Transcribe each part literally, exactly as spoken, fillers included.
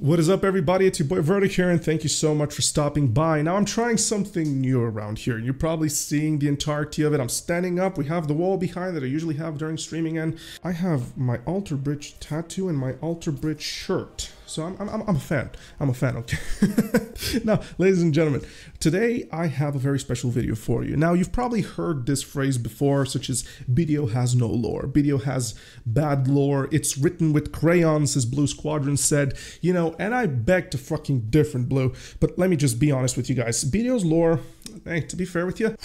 What is up, everybody? It's your boy Verdict here, and thank you so much for stopping by. Now, I'm trying something new around here. You're probably seeing the entirety of it. I'm standing up. We have the wall behind that I usually have during streaming, and I have my Alter Bridge tattoo and my Alter Bridge shirt. So I'm, I'm, I'm a fan. I'm a fan, okay? Now, ladies and gentlemen, today I have a very special video for you. Now, you've probably heard this phrase before, such as B D O has no lore. B D O has bad lore. It's written with crayons, as Blue Squadron said, you know, and I beg to fucking differ, Blue. But let me just be honest with you guys. B D O's lore, hey, to be fair with you,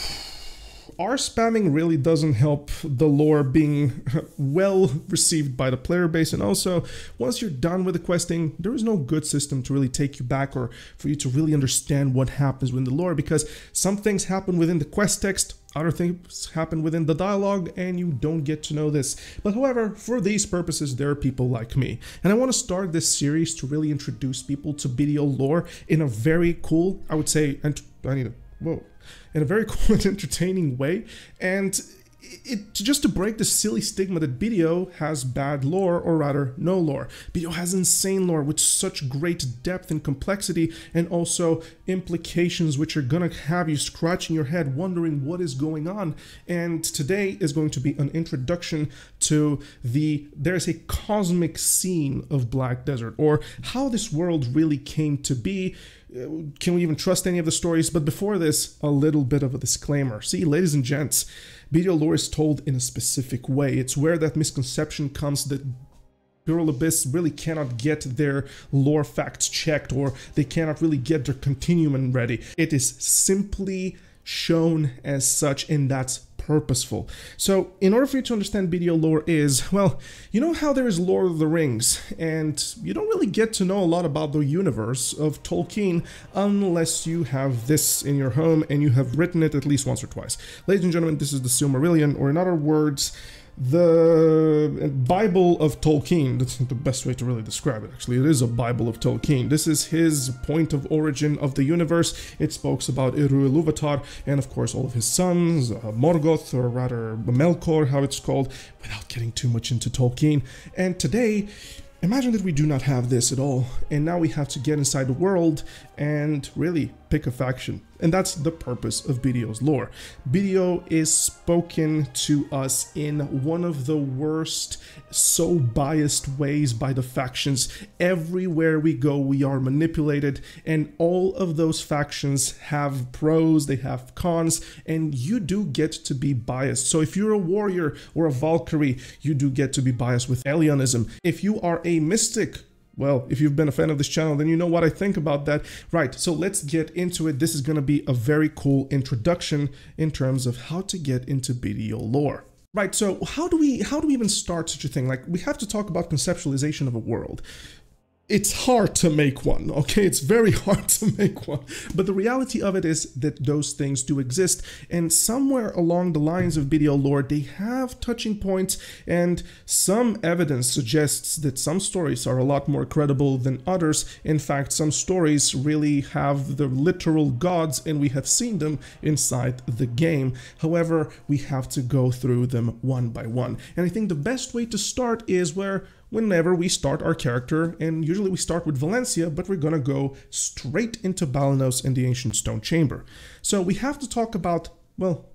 our spamming really doesn't help the lore being well received by the player base, and also once you're done with the questing, there is no good system to really take you back or for you to really understand what happens within the lore, because some things happen within the quest text, other things happen within the dialogue, and you don't get to know this. But however, for these purposes, there are people like me. And I want to start this series to really introduce people to B D O lore in a very cool, I would say, and I need to, whoa. in a very cool and entertaining way, and it just to break the silly stigma that B D O has bad lore, or rather no lore. B D O has insane lore with such great depth and complexity, and also implications which are gonna have you scratching your head wondering what is going on. And today is going to be an introduction to the there's a cosmic scene of Black Desert, or how this world really came to be. Can we even trust any of the stories? But before this, a little bit of a disclaimer. See, ladies and gents, B D O lore is told in a specific way. It's where that misconception comes that Pearl Abyss really cannot get their lore facts checked, or they cannot really get their continuum ready. It is simply shown as such, and that's purposeful. So in order for you to understand B D O lore is, well, you know how there is Lord of the Rings, and you don't really get to know a lot about the universe of Tolkien unless you have this in your home and you have written it at least once or twice. Ladies and gentlemen, this is The Silmarillion, or in other words, the Bible of Tolkien. That's not the best way to really describe it, actually. It is a Bible of Tolkien. This is his point of origin of the universe. It speaks about Eru Iluvatar and, of course, all of his sons, uh, Morgoth, or rather Melkor, how it's called, without getting too much into Tolkien. And today, imagine that we do not have this at all, and now we have to get inside the world and really pick a faction. And that's the purpose of B D O's lore. B D O is spoken to us in one of the worst, so biased ways by the factions. Everywhere we go, we are manipulated, and all of those factions have pros, they have cons, and you do get to be biased. So if you're a warrior or a Valkyrie, you do get to be biased with Elionism. If you are a mystic, well, if you've been a fan of this channel, then you know what I think about that. Right, so let's get into it. This is going to be a very cool introduction in terms of how to get into B D O lore. Right, so how do we how do we even start such a thing? Like, we have to talk about conceptualization of a world. It's hard to make one, okay? It's very hard to make one. But the reality of it is that those things do exist, and somewhere along the lines of B D O lore, they have touching points, and some evidence suggests that some stories are a lot more credible than others. In fact, some stories really have the literal gods, and we have seen them inside the game. However, we have to go through them one by one. And I think the best way to start is where whenever we start our character, and usually we start with Valencia, but we're gonna go straight into Balenos and the Ancient Stone Chamber. So we have to talk about, well,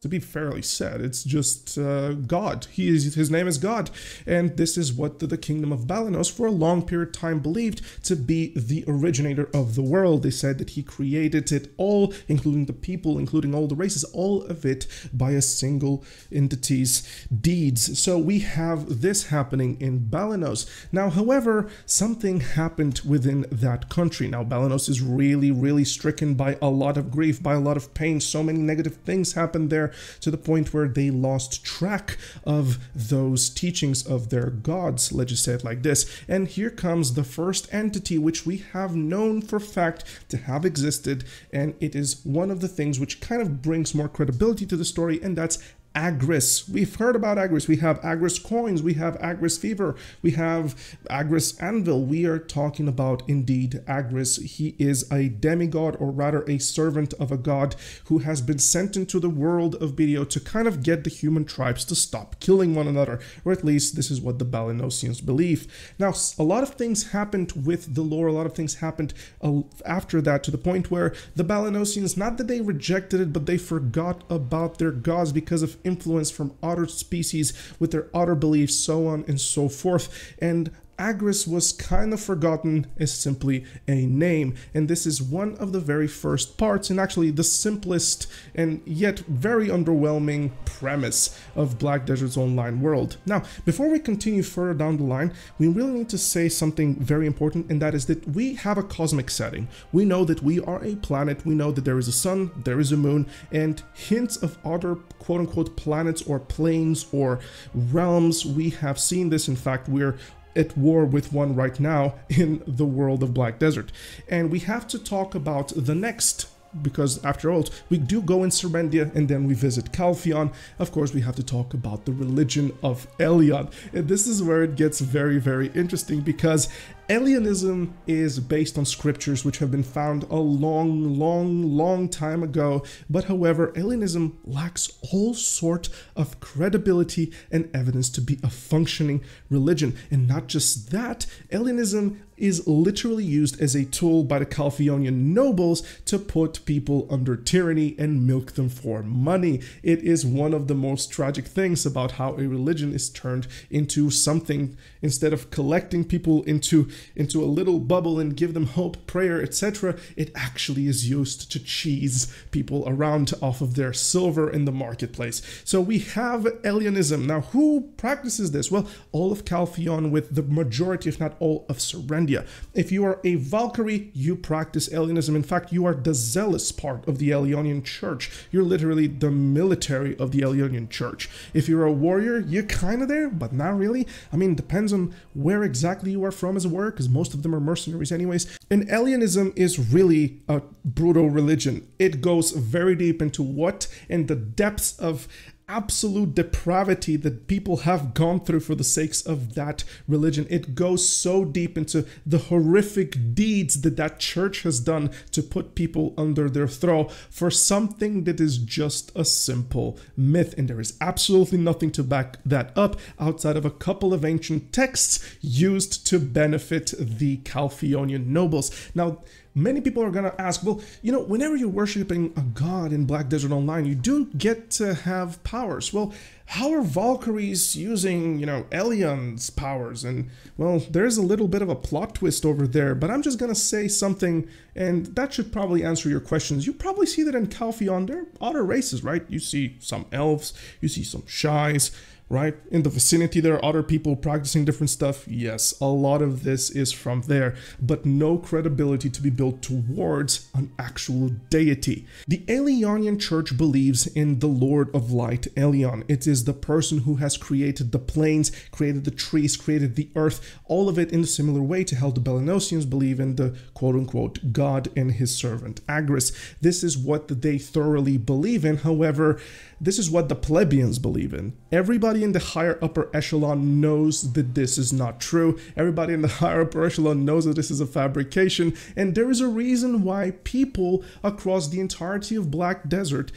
to be fairly said, it's just uh, God. He is, his name is God, and this is what the, the kingdom of Balenos for a long period of time believed to be the originator of the world. They said that he created it all, including the people, including all the races, all of it by a single entity's deeds. So we have this happening in Balenos. Now, however, something happened within that country. Now, Balenos is really, really stricken by a lot of grief, by a lot of pain. So many negative things happened there, to the point where they lost track of those teachings of their gods, let's just say it like this. And here comes the first entity which we have known for fact to have existed, and it is one of the things which kind of brings more credibility to the story, and that's Agris. We've heard about Agris. We have Agris coins. We have Agris fever. We have Agris anvil. We are talking about indeed Agris. He is a demigod, or rather a servant of a god, who has been sent into the world of B D O to kind of get the human tribes to stop killing one another, or at least this is what the Balenosians believe. Now, a lot of things happened with the lore. A lot of things happened uh, after that, to the point where the Balenosians, not that they rejected it, but they forgot about their gods because of influence from other species with their other beliefs, so on and so forth. And Agris was kind of forgotten as simply a name, and this is one of the very first parts, and actually the simplest and yet very underwhelming premise of Black Desert's online world. Now, before we continue further down the line, we really need to say something very important, and that is that we have a cosmic setting. We know that we are a planet, we know that there is a sun, there is a moon, and hints of other quote-unquote planets or planes or realms. We have seen this. In fact, we're at war with one right now in the world of Black Desert. And we have to talk about the next, because after all, we do go in Serendia and then we visit Calpheon. Of course, we have to talk about the religion of Elion. And this is where it gets very, very interesting, because Elionism is based on scriptures which have been found a long, long, long time ago, but however, Elionism lacks all sort of credibility and evidence to be a functioning religion. And not just that, Elionism is literally used as a tool by the Calpheonian nobles to put people under tyranny and milk them for money. It is one of the most tragic things about how a religion is turned into something, instead of collecting people into, into a little bubble and give them hope, prayer, et cetera. It actually is used to cheese people around off of their silver in the marketplace. So we have Elionism. Now, who practices this? Well, all of Calpheon, with the majority, if not all, of Serendia. If you are a Valkyrie, you practice Elionism. In fact, you are the zealous part of the Elionian Church. You're literally the military of the Elionian Church. If you're a warrior, you're kind of there, but not really. I mean, depends on where exactly you are from as a warrior, because most of them are mercenaries anyways. And Elionism is really a brutal religion. It goes very deep into what and the depths of absolute depravity that people have gone through for the sakes of that religion. It goes so deep into the horrific deeds that that church has done to put people under their throat for something that is just a simple myth. And there is absolutely nothing to back that up outside of a couple of ancient texts used to benefit the Calpheonian nobles. Now, many people are going to ask, well, you know, whenever you're worshipping a god in Black Desert Online, you do get to have powers. Well, how are Valkyries using, you know, Elion's powers? And, well, there's a little bit of a plot twist over there, but I'm just going to say something, and that should probably answer your questions. You probably see that in Calpheon. There are other races, right? You see some elves, you see some shies, right? In the vicinity, there are other people practicing different stuff. Yes, a lot of this is from there, but no credibility to be built towards an actual deity. The Elionian Church believes in the Lord of Light, Elion. It is the person who has created the plains, created the trees, created the earth, all of it in a similar way to how the Balenosians believe in the quote-unquote God and his servant Agris. This is what they thoroughly believe in. However, this is what the plebeians believe in. Everybody in the higher upper echelon knows that this is not true. Everybody in the higher upper echelon knows that this is a fabrication, and there is a reason why people across the entirety of Black Desert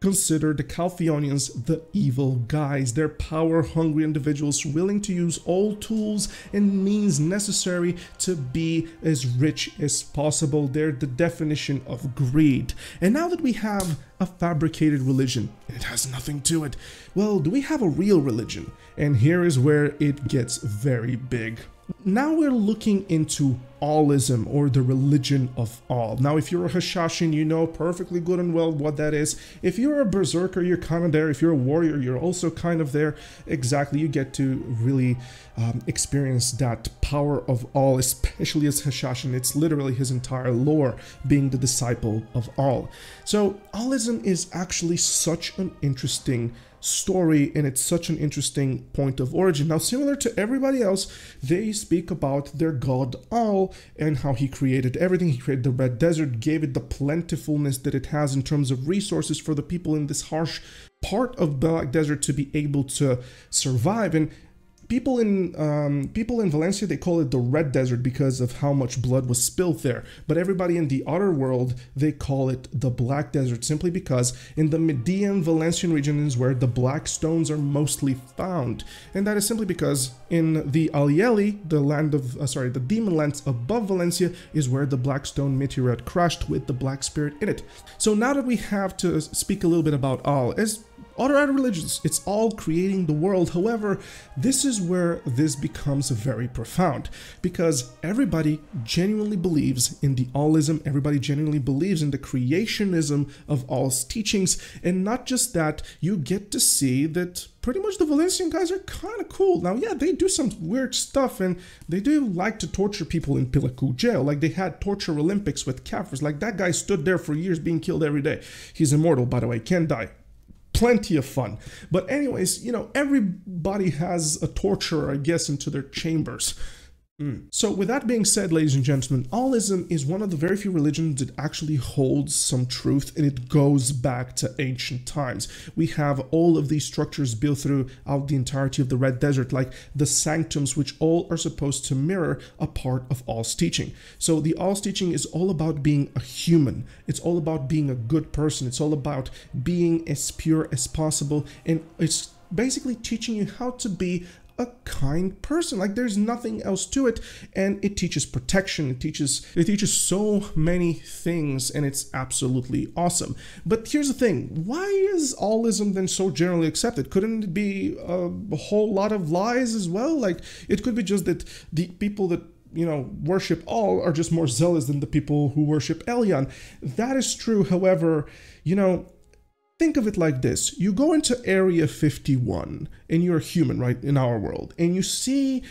consider the Calpheonians the evil guys. They're power-hungry individuals willing to use all tools and means necessary to be as rich as possible. They're the definition of greed. And now that we have a fabricated religion, it has nothing to it, well, do we have a real religion? And here is where it gets very big. Now we're looking into Aalism, or the religion of Aal. Now, if you're a Hashashin, you know perfectly good and well what that is. If you're a Berserker, you're kind of there. If you're a warrior, you're also kind of there. Exactly, you get to really um, experience that power of Aal, especially as Hashashin. It's literally his entire lore, being the disciple of Aal. So Aalism is actually such an interesting story, and it's such an interesting point of origin. Now, similar to everybody else, they speak about their god Aal and how he created everything. He created the Red Desert, gave it the plentifulness that it has in terms of resources for the people in this harsh part of the Black Desert to be able to survive. And people in um, people in Valencia, they call it the Red Desert because of how much blood was spilled there. But everybody in the other world, they call it the Black Desert simply because in the Median Valencian region is where the black stones are mostly found. And that is simply because in the Alyaelli, the land of, uh, sorry, the demon lands above Valencia is where the black stone meteorite crashed with the black spirit in it. So now that we have to speak a little bit about Aal, as other other religions, it's all creating the world. However, this is where this becomes very profound, because everybody genuinely believes in the Aalism, everybody genuinely believes in the creationism of Aal's teachings, and not just that, you get to see that pretty much the Valencian guys are kind of cool. Now, yeah, they do some weird stuff, and they do like to torture people in Pilacu jail. Like, they had torture Olympics with Kafirs. Like, that guy stood there for years being killed every day. He's immortal, by the way, can't die. Plenty of fun. But anyways, you know, everybody has a torturer, I guess, into their chambers. Mm. So with that being said, ladies and gentlemen, Aalism is one of the very few religions that actually holds some truth, and it goes back to ancient times. We have all of these structures built throughout the entirety of the Red Desert, like the sanctums, which all are supposed to mirror a part of Aal's teaching. So the Aal's teaching is all about being a human. It's all about being a good person. It's all about being as pure as possible, and it's basically teaching you how to be a kind person. Like, there's nothing else to it, and it teaches protection, it teaches it teaches so many things, and it's absolutely awesome. But here's the thing, why is Aalism then so generally accepted? Couldn't it be a whole lot of lies as well? Like, it could be just that the people that, you know, worship Aal are just more zealous than the people who worship Elion. That is true. However, you know, think of it like this. You go into Area fifty-one and you're a human, right, in our world, and you see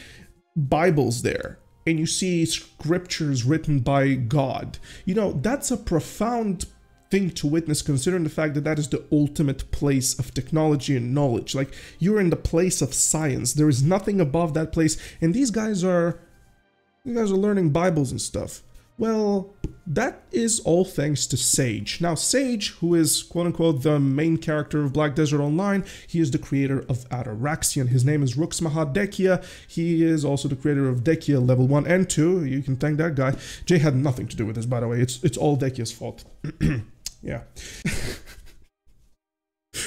Bibles there, and you see scriptures written by God. You know, that's a profound thing to witness, considering the fact that that is the ultimate place of technology and knowledge. Like, you're in the place of science. There is nothing above that place, and these guys are, you guys are learning Bibles and stuff. Well, that is all thanks to Sage. Now, Sage, who is quote-unquote the main character of Black Desert Online, he is the creator of Ataraxion. His name is Rooks Mahadekia. He is also the creator of Dekia Level one and two. You can thank that guy. Jay had nothing to do with this, by the way. It's, it's all Dekia's fault. Yeah.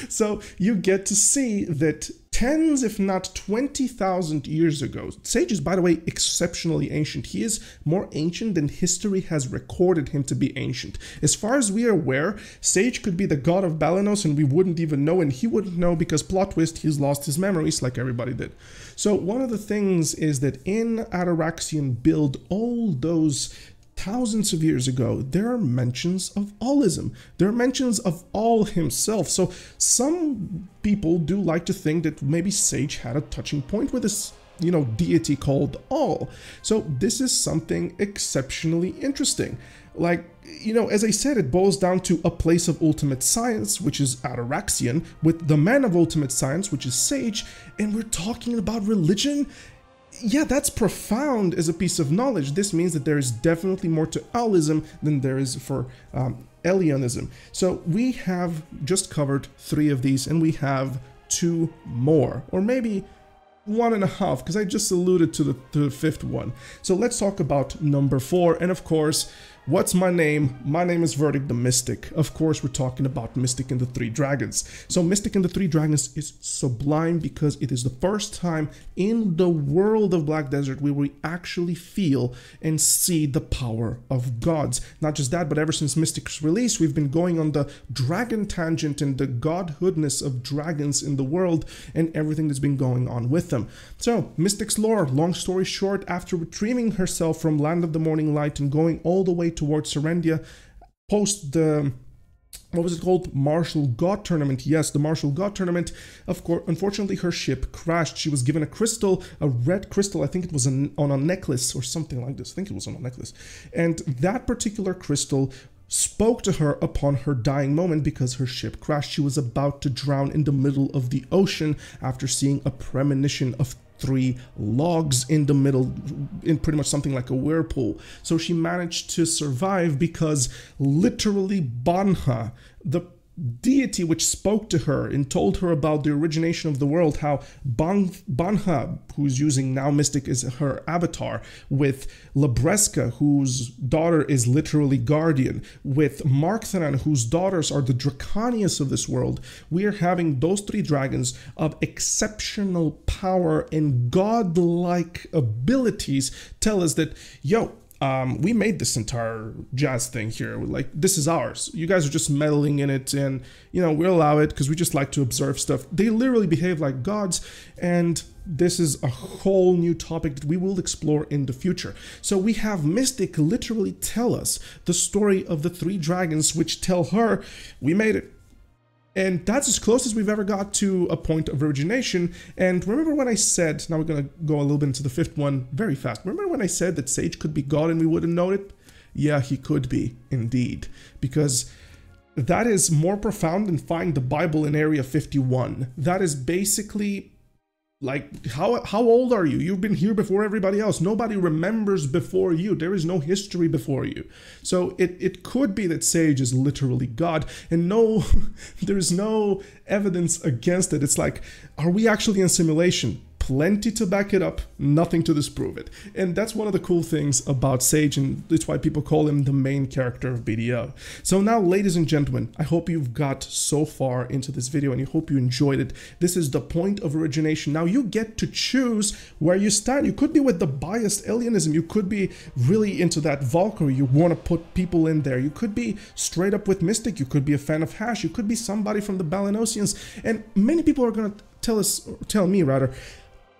So you get to see that tens, if not twenty thousand years ago. Sage is, by the way, exceptionally ancient. He is more ancient than history has recorded him to be ancient. As far as we are aware, Sage could be the god of Balenos, and we wouldn't even know, and he wouldn't know because, plot twist, he's lost his memories like everybody did. So one of the things is that in Ataraxion build, all those thousands of years ago, there are mentions of Aalism. There are mentions of Aal himself. So some people do like to think that maybe Sage had a touching point with this, you know, deity called Aal. So this is something exceptionally interesting. Like, you know, as I said, it boils down to a place of ultimate science, which is Ataraxion, with the man of ultimate science, which is Sage, and we're talking about religion. Yeah, that's profound as a piece of knowledge. This means that there is definitely more to Aalism than there is for um, Elionism. So we have just covered three of these, and we have two more, or maybe one and a half, because I just alluded to the, to the fifth one. So let's talk about number four, and of course, what's my name? My name is Verdict the Mystic. Of course, we're talking about Mystic and the Three Dragons. So Mystic and the Three Dragons is sublime because it is the first time in the world of Black Desert where we actually feel and see the power of gods. Not just that, but ever since Mystic's release, we've been going on the dragon tangent and the godhoodness of dragons in the world and everything that's been going on with them. So Mystic's lore, long story short, after retrieving herself from Land of the Morning Light and going all the way towards Serendia, post the, what was it called, Martial God Tournament, yes, the Martial God Tournament, of course, unfortunately her ship crashed. She was given a crystal, a red crystal, I think it was an, on a necklace or something like this, I think it was on a necklace, and that particular crystal spoke to her upon her dying moment because her ship crashed. She was about to drown in the middle of the ocean after seeing a premonition of three logs in the middle, in pretty much something like a whirlpool. So she managed to survive because literally Banha, the deity which spoke to her and told her about the origination of the world, how Banha, who's using now Mystic is her avatar, with Labresca, whose daughter is literally Guardian, with Markthanan, whose daughters are the Dracanias of this world, we are having those three dragons of exceptional power and godlike abilities tell us that, yo, Um, we made this entire jazz thing here. We're like, this is ours. You guys are just meddling in it, and you know, we allow it because we just like to observe stuff. They literally behave like gods, and this is a whole new topic that we will explore in the future. So we have Mystic literally tell us the story of the three dragons, which tell her, we made it. And that's as close as we've ever got to a point of origination. And remember when I said, now we're going to go a little bit into the fifth one very fast. Remember when I said that Sage could be God and we wouldn't know it? Yeah, he could be, indeed. Because that is more profound than finding the Bible in Area fifty-one. That is basically... Like, how, how old are you? You've been here before everybody else. Nobody remembers before you. There is no history before you. So it, it could be that Sage is literally God, and no, there's no evidence against it. It's like, are we actually in simulation? Plenty to back it up, nothing to disprove it. And that's one of the cool things about Sage, and that's why people call him the main character of B D O. So now, ladies and gentlemen, I hope you've got so far into this video and I hope you enjoyed it. This is the point of origination. Now you get to choose where you stand. You could be with the biased Elionism. You could be really into that Valkyrie. You want to put people in there. You could be straight up with Mystic. You could be a fan of Hash. You could be somebody from the Balenosians. And many people are going to tell us, tell me rather,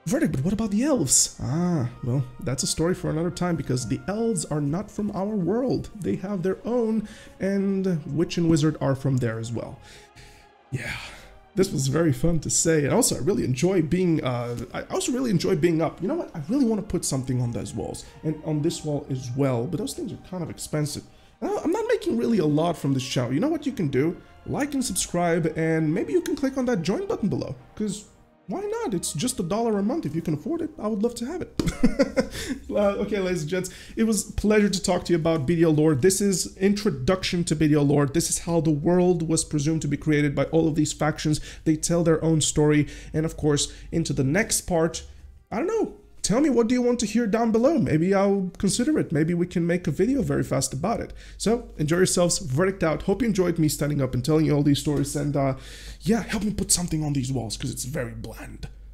Verdict, but what about the elves? Ah, well, that's a story for another time, because the elves are not from our world. They have their own, and witch and wizard are from there as well. Yeah, this was very fun to say, and also I really enjoy being, uh, I also really enjoy being up. You know what, I really want to put something on those walls, and on this wall as well, but those things are kind of expensive. I'm not making really a lot from this channel. You know what you can do? Like and subscribe, and maybe you can click on that join button below, because... why not? It's just a dollar a month. If you can afford it, I would love to have it. Okay, ladies and gents, it was a pleasure to talk to you about B D O lore. This is introduction to B D O lore. This is how the world was presumed to be created by all of these factions. They tell their own story. And of course, into the next part, I don't know. Tell me, what do you want to hear down below? Maybe I'll consider it. Maybe we can make a video very fast about it. So enjoy yourselves. Verdict out. Hope you enjoyed me standing up and telling you all these stories. And uh, yeah, help me put something on these walls because it's very bland.